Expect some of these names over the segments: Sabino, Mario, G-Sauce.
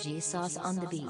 G-Sauce on the beat.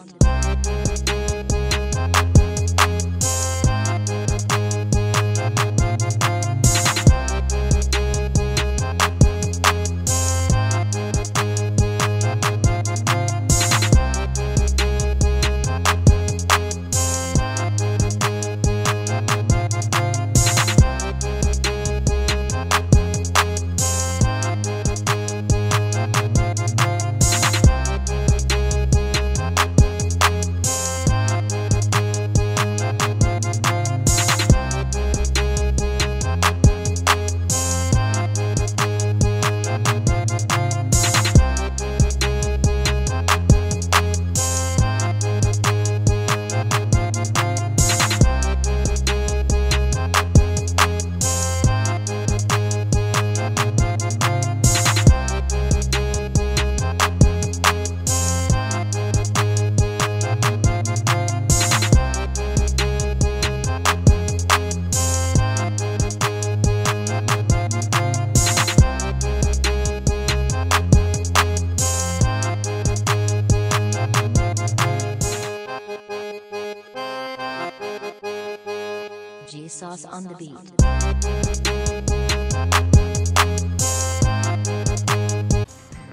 G-Sauce on the beat.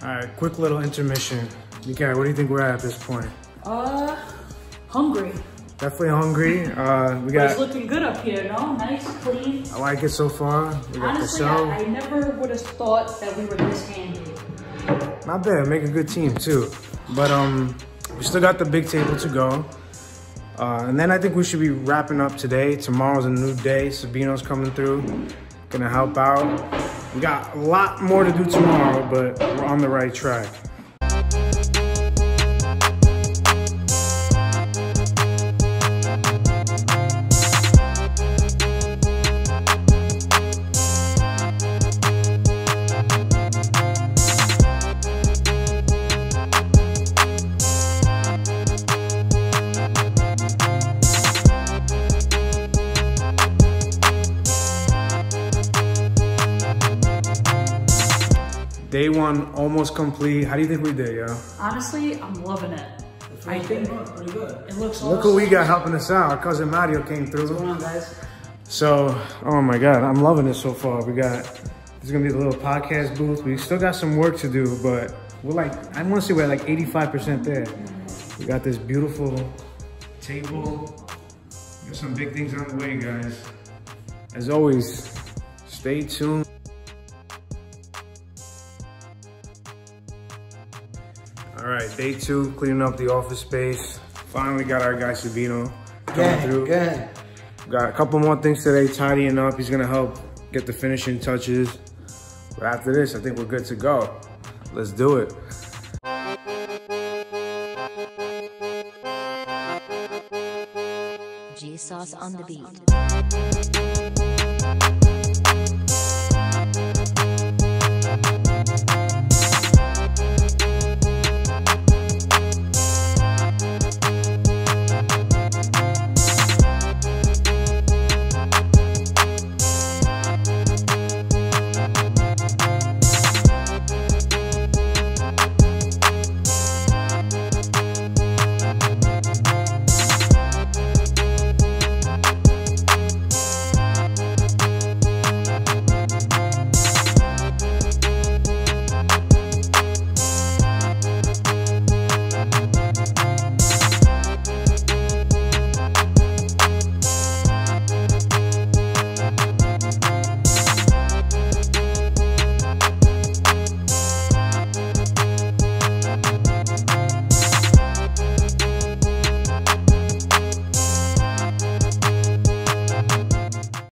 All right, quick little intermission. Nikai, what do you think we're at this point? Hungry. Definitely hungry. We got. It's looking good up here, no? Nice, clean. I like it so far. We got honestly, I never would have thought that we were this handy. Not bad. Make a good team too. But we still got the big table to go. And then I think we should be wrapping up today. Tomorrow's a new day. Sabino's coming through, gonna help out. We got a lot more to do tomorrow, but we're on the right track. Day one, almost complete. How do you think we did, yo? Honestly, I'm loving it. I think pretty good. It looks awesome. Look who we got helping us out. Our cousin Mario came through. What's going on, guys? So, oh my God, I'm loving it so far. We got, this is gonna be the little podcast booth. We still got some work to do, but we're like, I wanna say we're like 85% there. We got this beautiful table. Got some big things on the way, guys. As always, stay tuned. All right, day two, cleaning up the office space. Finally got our guy Sabino coming through. Good. Got a couple more things today, tidying up. He's gonna help get the finishing touches. But after this, I think we're good to go. Let's do it. G-Sauce on the beat.